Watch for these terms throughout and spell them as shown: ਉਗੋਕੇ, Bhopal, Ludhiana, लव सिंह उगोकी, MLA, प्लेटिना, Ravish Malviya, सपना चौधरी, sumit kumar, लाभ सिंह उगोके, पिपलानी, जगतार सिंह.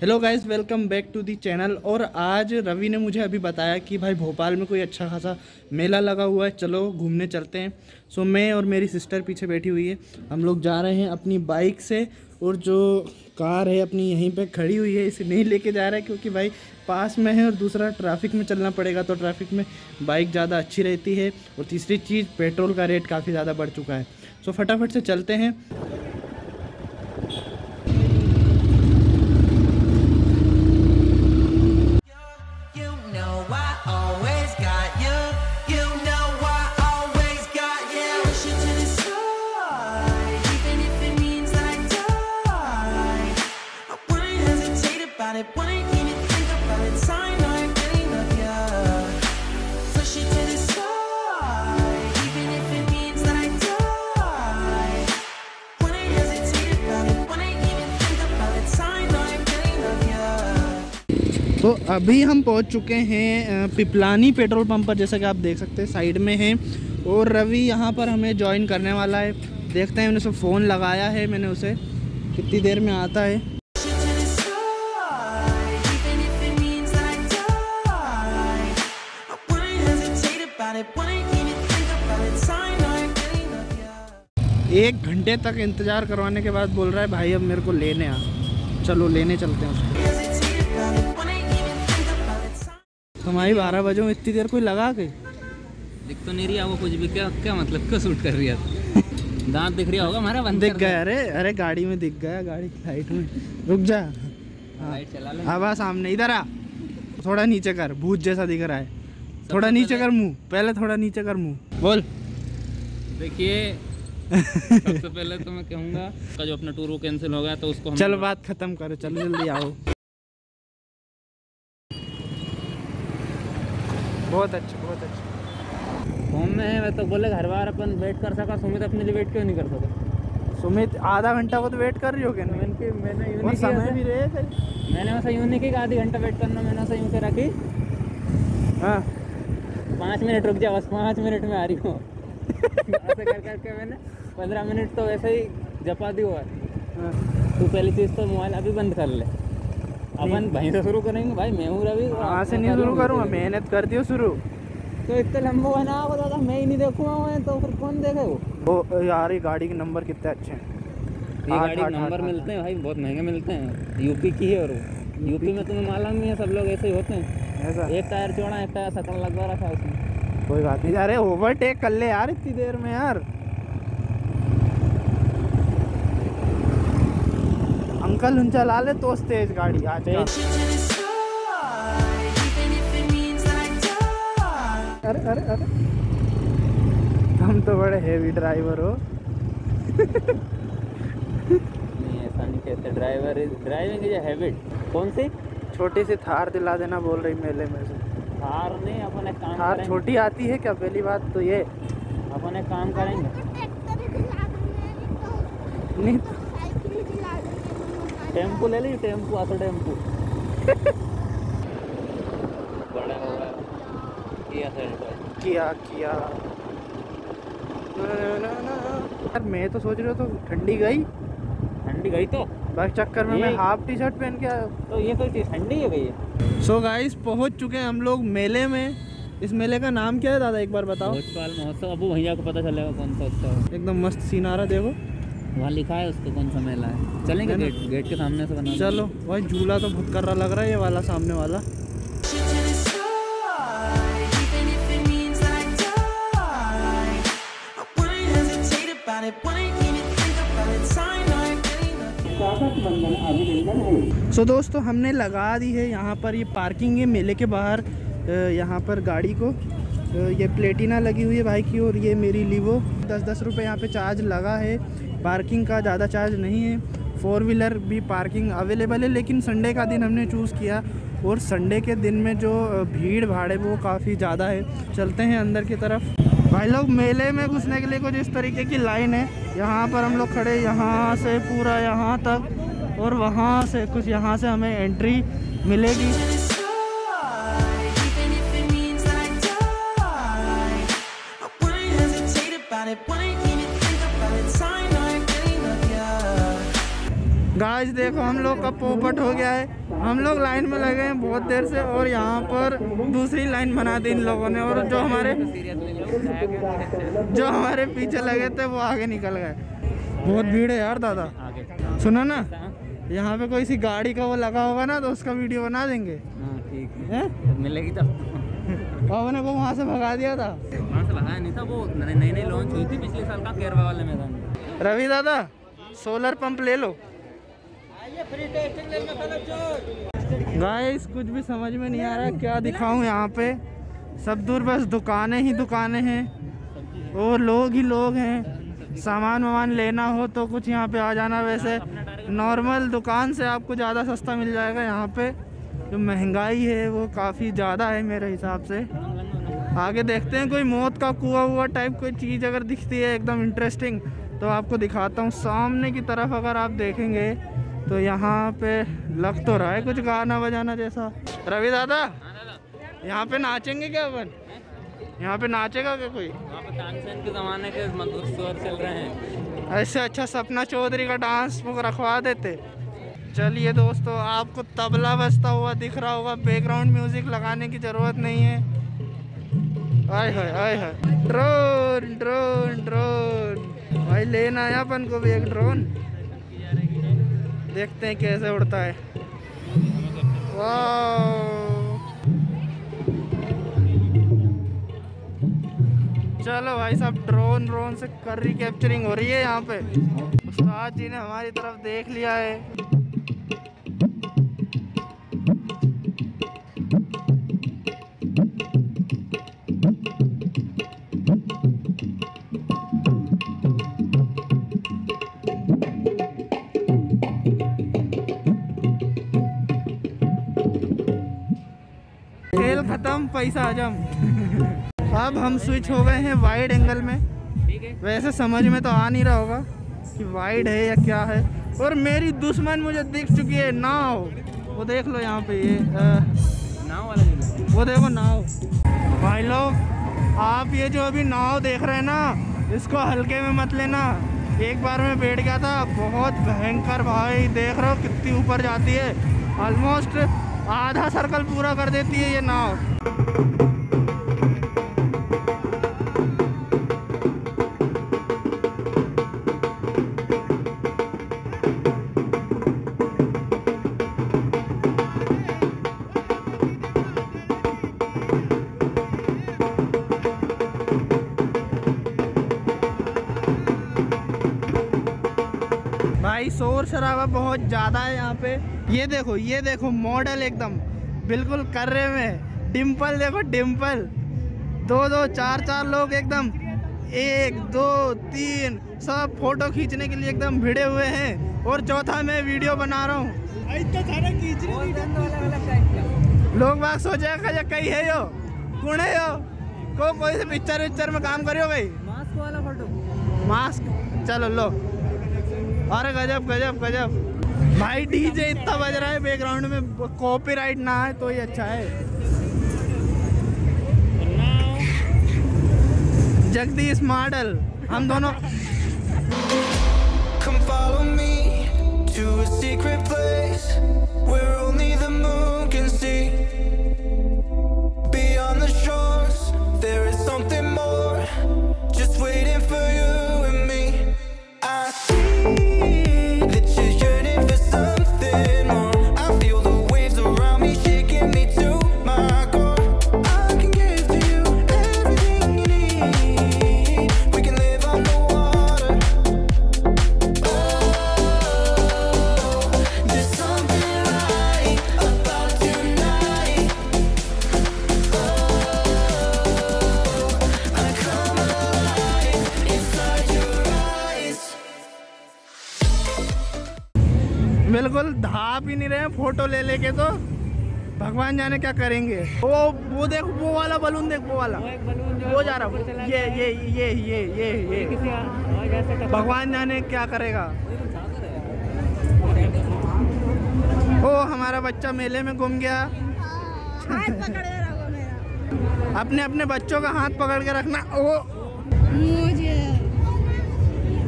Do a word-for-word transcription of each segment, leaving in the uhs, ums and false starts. Hello guys, welcome back to the channel. और आज रवि ने मुझे अभी बताया कि भाई भोपाल में कोई अच्छा खासा मेला लगा हुआ है, चलो घूमने चलते हैं। सो मैं और मेरी सिस्टर पीछे बैठी हुई है, हम लोग जा रहे हैं अपनी बाइक से। और जो कार है अपनी यहीं पे खड़ी हुई है, इसे नहीं लेके जा रहा है क्योंकि भाई पास में है और दूसरा ट्रैफिक में चलना पड़ेगा, तो ट्रैफिक में बाइक ज़्यादा अच्छी रहती है। और तीसरी चीज़, पेट्रोल का रेट काफ़ी ज़्यादा बढ़ चुका है। सो फटाफट से चलते हैं। तो अभी हम पहुंच चुके हैं पिपलानी पेट्रोल पंप पर, जैसा कि आप देख सकते हैं साइड में है। और रवि यहां पर हमें ज्वाइन करने वाला है, देखते हैं। मैंने उसे फ़ोन लगाया है, मैंने उसे कितनी देर में आता है। एक घंटे तक इंतज़ार करवाने के बाद बोल रहा है भाई अब मेरे को लेने आ, चलो लेने चलते हैं उसको। हमारी बारह बजे में इतनी देर कोई लगा के दिख तो नहीं रही है वो कुछ भी, क्या क्या मतलब क्यों शूट कर रही है? दांत दिख रहा होगा हमारा, बंद दिख गया। अरे अरे गाड़ी में दिख गया, गाड़ी की लाइट में। रुक जा, लाइट चला ले। अब सामने इधर आ, थोड़ा नीचे कर, भूत जैसा दिख रहा है। थोड़ा नीचे कर मुँह, पहले थोड़ा नीचे कर मुँह, बोल। देखिए सबसे पहले तो मैं कहूँगा का जो अपना टूर वो कैंसिल हो गया, तो उसको चलो बात खत्म करो, चलो जल्दी आओ। बहुत अच्छा, बहुत अच्छा। होम में है, मैं तो बोले घर बार अपन वेट कर सका, सुमित अपने लिए वेट क्यों नहीं कर सका? सुमित आधा घंटा वो तो वेट कर रही हो क्या? मैंने मैंने यूँ नहीं समय भी रहे फिर मैंने वैसा यूँ नहीं किया आधी घंटा वेट करना, मैंने वैसा यूँ करा कि हाँ पाँच मिनट रुक जा, बस पाँच मिनट में आ रही हूँ। ऐसे कर करके मैंने पंद्रह मिनट तो वैसे ही जपा दी हुआ है। तो पहली चीज़ तो मोबाइल अभी बंद कर ले, अपन भाई से शुरू करेंगे। भाई मैं हूँ रवि, वहाँ से नहीं शुरू करूँगा, मेहनत कर दियो शुरू। तो इतना लंबा बना हो दादा, मैं ही नहीं देखूँगा मैं तो, फिर कौन देखे वो? वो यार ये गाड़ी के नंबर कितने अच्छे हैं, ये गाड़ी के नंबर मिलते हैं भाई, बहुत महंगे मिलते हैं। यूपी की है और वो यूपी में तुम्हें मालूम ही है सब लोग ऐसे ही होते हैं। ऐसा एक टायर चौड़ा, एक टायर सकड़ लगवा रखा है उसमें। कोई बात नहीं, अरे ओवरटेक कर ले यार इतनी देर में यार। अंकल उन चला ले तो तेज गाड़ी आज का। अरे अरे अरे हम तो बड़े हेवी ड्राइवर हो। नहीं ऐसा नहीं कहते, driver driving is a habit. कौन सी छोटी सी थार दिला देना बोल रही मेले में से। थार नहीं, अपन एक काम थार छोटी आती है क्या? पहली बात तो ये अपन एक काम करेंगे, टेम्पो ले ली, टेम्पो आता टेम्पो बड़ा होगा, किया किया किया ना ना यार। मैं तो सोच रहा तो ठंडी गई, ठंडी गई तो बस चक्कर में मैं हाफ टी शर्ट पहन के आया, तो ये कोई चीज़ ठंडी है भैया। सो गाइस पहुंच चुके हैं हम लोग मेले में। इस मेले का नाम क्या है दादा एक बार बताओ? भोपाल महोत्सव। अब भैया को पता चलेगा कौन सा उत्सव है। एकदम मस्त सीन आ रहा, देखो वहाँ लिखा है उसको कौन सा मेला है। चलेंगे गेट गेट के सामने से बना। चलो भाई, झूला तो बहुत कर रहा लग रहा है ये वाला सामने वाला। सो so, दोस्तों हमने लगा दी है यहाँ पर, ये पार्किंग है मेले के बाहर। यहाँ पर गाड़ी को ये प्लेटिना लगी हुई है भाई की, और ये मेरी लीवो। दस दस रुपये यहाँ पे चार्ज लगा है, पार्किंग का ज़्यादा चार्ज नहीं है। फोर व्हीलर भी पार्किंग अवेलेबल है, लेकिन संडे का दिन हमने चूज़ किया और संडे के दिन में जो भीड़ भाड़ है वो काफ़ी ज़्यादा है। चलते हैं अंदर की तरफ। भाई लोग मेले में घुसने के लिए कुछ इस तरीके की लाइन है, यहाँ पर हम लोग खड़े, यहाँ से पूरा यहाँ तक, और वहाँ से कुछ यहाँ से हमें एंट्री मिलेगी। गाइस देखो हम लोग का पोपट हो गया है। हम लोग लाइन में लगे हैं बहुत देर से और यहाँ पर दूसरी लाइन बना दी इन लोगों ने, और जो हमारे जो हमारे पीछे लगे थे वो आगे निकल गए। बहुत भीड़ है यार दादा। सुनो ना, यहाँ पे कोई सी गाड़ी का वो लगा होगा ना तो उसका वीडियो बना देंगे। ठीक है, मिलेगी तब। बाबा ने वो वहाँ से भगा दिया था, वहाँ से भगाया नहीं था, वो नई नई लॉन्च हुई थी पिछले साल का केरवा वाले मैदान में। रवि दादा सोलर पंप ले लो। आइए फ्री टेस्टिंग ले लो। गाइस कुछ भी समझ में नहीं आ रहा क्या दिखाऊं, यहाँ पे सब दूर बस दुकानें ही दुकानें हैं और लोग ही लोग हैं। सामान वामान लेना हो तो कुछ यहाँ पे आ जाना। वैसे नॉर्मल दुकान से आपको ज़्यादा सस्ता मिल जाएगा। यहाँ पे जो महंगाई है वो काफ़ी ज़्यादा है मेरे हिसाब से। आगे देखते हैं कोई मौत का कुआ हुआ टाइप कोई चीज़ अगर दिखती है एकदम इंटरेस्टिंग तो आपको दिखाता हूँ। सामने की तरफ अगर आप देखेंगे तो यहाँ पे लग तो रहा है कुछ गाना बजाना जैसा। रवि दादा यहाँ पे नाचेंगे क्या अपन? यहाँ पे नाचेगा क्या कोई? के ज़माने के मधुर स्वर चल रहे हैं। ऐसे अच्छा सपना चौधरी का डांस रखवा देते। चलिए दोस्तों, आपको तबला बजता हुआ दिख रहा होगा, बैकग्राउंड म्यूजिक लगाने की ज़रूरत नहीं है। आय हाय आय हाय, ड्रोन ड्रोन ड्रोन भाई लेना है अपन को भी एक ड्रोन, देखते हैं कैसे उड़ता है। चलो भाई साहब, ड्रोन ड्रोन से कर रही कैप्चरिंग हो रही है यहाँ पे। उस्ताद जी ने हमारी तरफ देख लिया है। खत्म, पैसा हजम। अब हम स्विच हो गए हैं वाइड एंगल में। वैसे समझ में तो आ नहीं रहा होगा कि वाइड है या क्या है। और मेरी दुश्मन मुझे दिख चुकी है, नाव। वो देख लो यहाँ पे, ये नाव वाला, वो देखो नाव। भाई लोग आप ये जो अभी नाव देख रहे हैं ना, इसको हल्के में मत लेना। एक बार मैं बैठ गया था, बहुत भयंकर भाई। देख रहे हो कितनी ऊपर जाती है, ऑलमोस्ट आधा सर्कल पूरा कर देती है ये नाव। भाई शोर शराबा बहुत ज़्यादा है यहाँ पे। ये देखो, ये देखो मॉडल एकदम बिल्कुल कर्रे में। डिम्पल देखो, डिम्पल। दो दो चार चार लोग एकदम, एक दो तीन, सब फोटो खींचने के लिए एकदम भिड़े हुए हैं। और चौथा मैं वीडियो बना रहा हूँ। लोग बाग सोचेगा कहीं है यो, कौन है यो, को कोई से पिक्चर विक्चर में काम करियो भाई। मास्क वाला फोटो, मास्क। चलो लो, अरे गजब गजब गजब भाई। डीजे इतना बज रहा है बैकग्राउंड में, कॉपीराइट ना है तो ही अच्छा है। जगदीश मॉडल, हम दोनों। बिल्कुल धाप ही नहीं रहे फोटो ले लेके, तो भगवान जाने क्या करेंगे। वो वो देख, वो वाला बलून देख, वो वाला, वो जा रहा, ये ये ये ये ये ये भगवान जाने क्या करेगा। ओ हमारा बच्चा मेले में घूम गया। अपने अपने बच्चों का हाथ पकड़ के रखना। ओ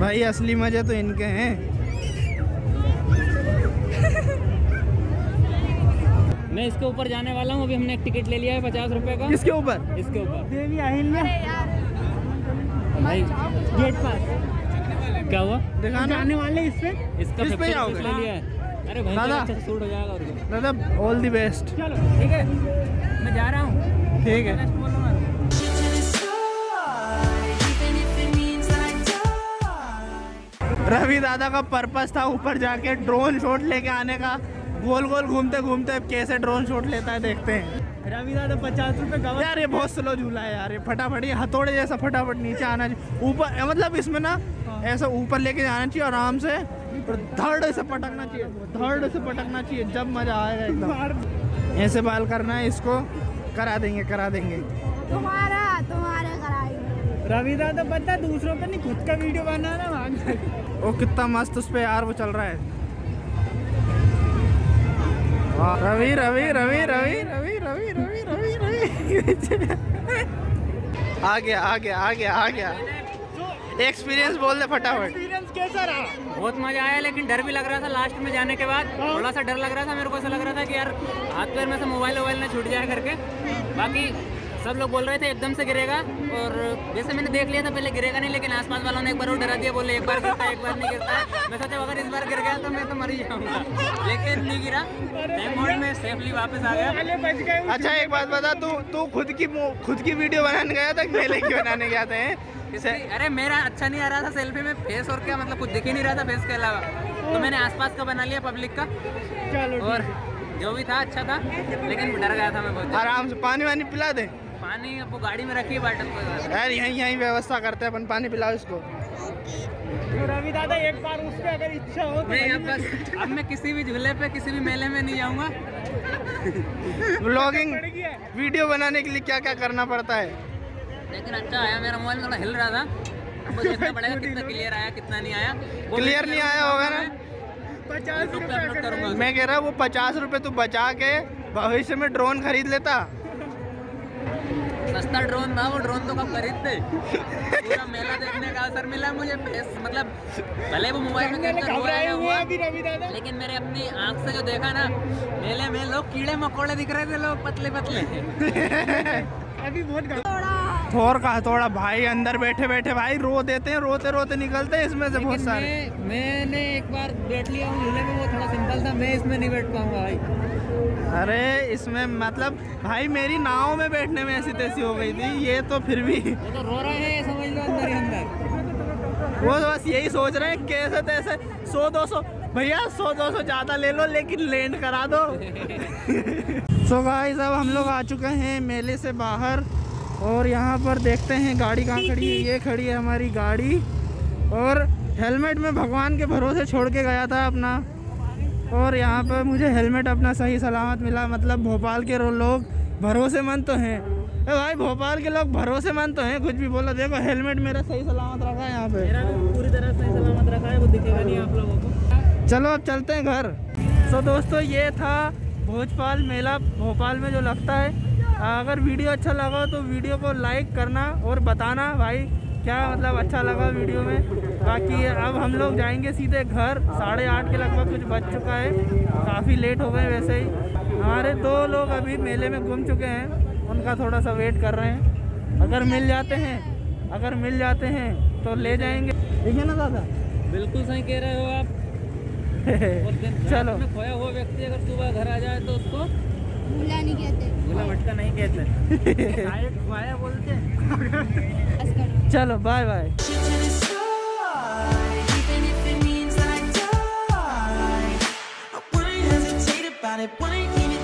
भाई असली मजे तो इनके हैं। मैं इसके ऊपर जाने वाला हूँ। अभी हमने एक टिकट ले लिया है पचास रुपए का। इसके ऊपर इसके ऊपर देवी आहिल में गेट पास क्या हुआ दिखाने वाले इससे इसका इस पे ले लिया है। अरे भाई अच्छा सूट हो जाएगा। और दादा ऑल द बेस्ट। चलो ठीक है मैं जा रहा हूँ। ठीक है रवि दादा का पर्पस था ऊपर जाके ड्रोन शॉट लेके आने का। गोल गोल घूमते घूमते अब कैसे ड्रोन शॉट लेता है देखते हैं। रवि दादा पचास रुपये। यार ये बहुत स्लो झूला है यार। ये फटाफट ये हथौड़े जैसा फटाफट नीचे आना चाहिए। ऊपर मतलब इसमें ना ऐसा ऊपर लेके जाना चाहिए आराम से। धड़ से पटकना चाहिए धड़ से पटकना चाहिए जब मजा आएगा एकदम। ऐसे बाल करना है इसको। करा देंगे करा देंगे तुम्हारा तुम्हारा कराएंगे। रवि दादा पता दूसरों पे नहीं खुद का वीडियो बनाना मांग। ओ कितना मस्त उस पे यार वो चल रहा है। रवि रवि रवि रवि रवि रवि रवि रवि रवि आ गया आ गया आ गया आ गया। एक्सपीरियंस बोल दे फटाफट। एक्सपीरियंस कैसा रहा? बहुत मजा आया लेकिन डर भी लग रहा था। लास्ट में जाने के बाद थोड़ा सा डर लग रहा था मेरे को। ऐसा लग रहा था कि यार हाथ पैर में से मोबाइल वोबाइल ना छूट जाए करके। बाकी सब लोग बोल रहे थे एकदम से गिरेगा और जैसे मैंने देख लिया था पहले गिरेगा नहीं लेकिन आसपास वालों ने एक बार वो डरा दिया। बोले एक बार गिरता है एक बार नहीं गिरता है। मैं सोचा अगर इस बार गिर गया तो मैं तो मर ही जाऊँगा लेकिन नहीं गिरा। मोड में सेफली वापस आ गया। अच्छा एक बात बता तू तू खुद की खुद की वीडियो बनाने गया था मेले की बनाने गया था? अरे मेरा अच्छा नहीं आ रहा था सेल्फी में। फेस और क्या मतलब कुछ दिख ही नहीं रहा था फेस के अलावा तो मैंने आसपास का बना लिया पब्लिक का। चलो और जो भी था अच्छा था लेकिन डर गया था मैं बहुत। आराम से पानी वानी पिला दे। पानी अब वो गाड़ी में रखी बाटल को। यार यहीं यहीं व्यवस्था करते हैं अपन। पानी पिलाओ इसको। रवि दादा एक बार उस पे अगर इच्छा हो तो नहीं। अब बस अब मैं किसी भी झूले पे किसी भी मेले में नहीं जाऊँगा। व्लॉगिंग वीडियो बनाने के लिए क्या क्या करना पड़ता है? लेकिन अच्छा आया। मेरा मोबाइल थोड़ा हिल रहा था तो देखना पड़ेगा कितना क्लियर आया कितना नहीं आया। क्लियर नहीं आया होगा ना पचास रुपये। मैं कह रहा वो पचास रुपये तू बचा के भविष्य में ड्रोन खरीद लेता। सस्ता ड्रोन था वो ड्रोन तो कब खरीदते। पूरा मेला देखने का अवसर मिला मुझे। मतलब भले वो मोबाइल में देखकर लेकिन मेरे अपनी आँख से जो देखा ना मेले में लोग कीड़े मकोड़े दिख रहे थे। लोग पतले पतले अभी बहुत। थोर का हथौड़ा भाई अंदर बैठे बैठे भाई रो देते हैं रोते रोते निकलते हैं इसमें से बहुत सारे। मैं, मैंने एक बार बैठ लिया हूँ झूले में वो थोड़ा सिंपल था। मैं इसमें नहीं बैठ पाऊंगा भाई। अरे इसमें मतलब भाई मेरी नाव में बैठने में ऐसी तैसी हो गई थी। ये तो फिर भी वो तो रो रहे हैं समझ लो अंदर ही अंदर। वो बस यही सोच रहे हैं कैसे तैसे सौ दो सौ भैया सौ दो सौ ज़्यादा ले लो लेकिन लैंड करा दो। सो गाइस अब हम लोग आ चुके हैं मेले से बाहर और यहाँ पर देखते हैं गाड़ी कहाँ खड़ी है। ये खड़ी है हमारी गाड़ी और हेलमेट में भगवान के भरोसे छोड़ के गया था अपना और यहाँ पर मुझे हेलमेट अपना सही सलामत मिला। मतलब भोपाल के लोग भरोसेमंद तो हैं। अरे भाई भोपाल के लोग भरोसेमंद तो हैं। कुछ भी बोलो देखो हेलमेट मेरा सही सलामत रखा है यहाँ पे। मेरा भी पूरी तरह सही सलामत रखा है वो दिखेगा नहीं आप लोगों को। चलो अब चलते हैं घर। सो दोस्तों ये था भोपाल मेला भोपाल में जो लगता है। अगर वीडियो अच्छा लगा तो वीडियो को लाइक करना और बताना भाई क्या मतलब अच्छा लगा वीडियो में। बाकी अब हम लोग जाएंगे सीधे घर। साढ़े आठ के लगभग कुछ बज चुका है। काफ़ी लेट हो गए वैसे ही। हमारे दो लोग अभी मेले में घूम चुके हैं उनका थोड़ा सा वेट कर रहे हैं। अगर मिल जाते हैं अगर मिल जाते हैं तो ले जाएंगे। ठीक है ना दादा? बिल्कुल सही कह रहे हो आप। चलो खोया हुआ व्यक्ति अगर सुबह घर आ जाए तो उसको भूला नहीं कहते भूला भटका नहीं कहते आया बोलते हैं। चलो बाय बाय। It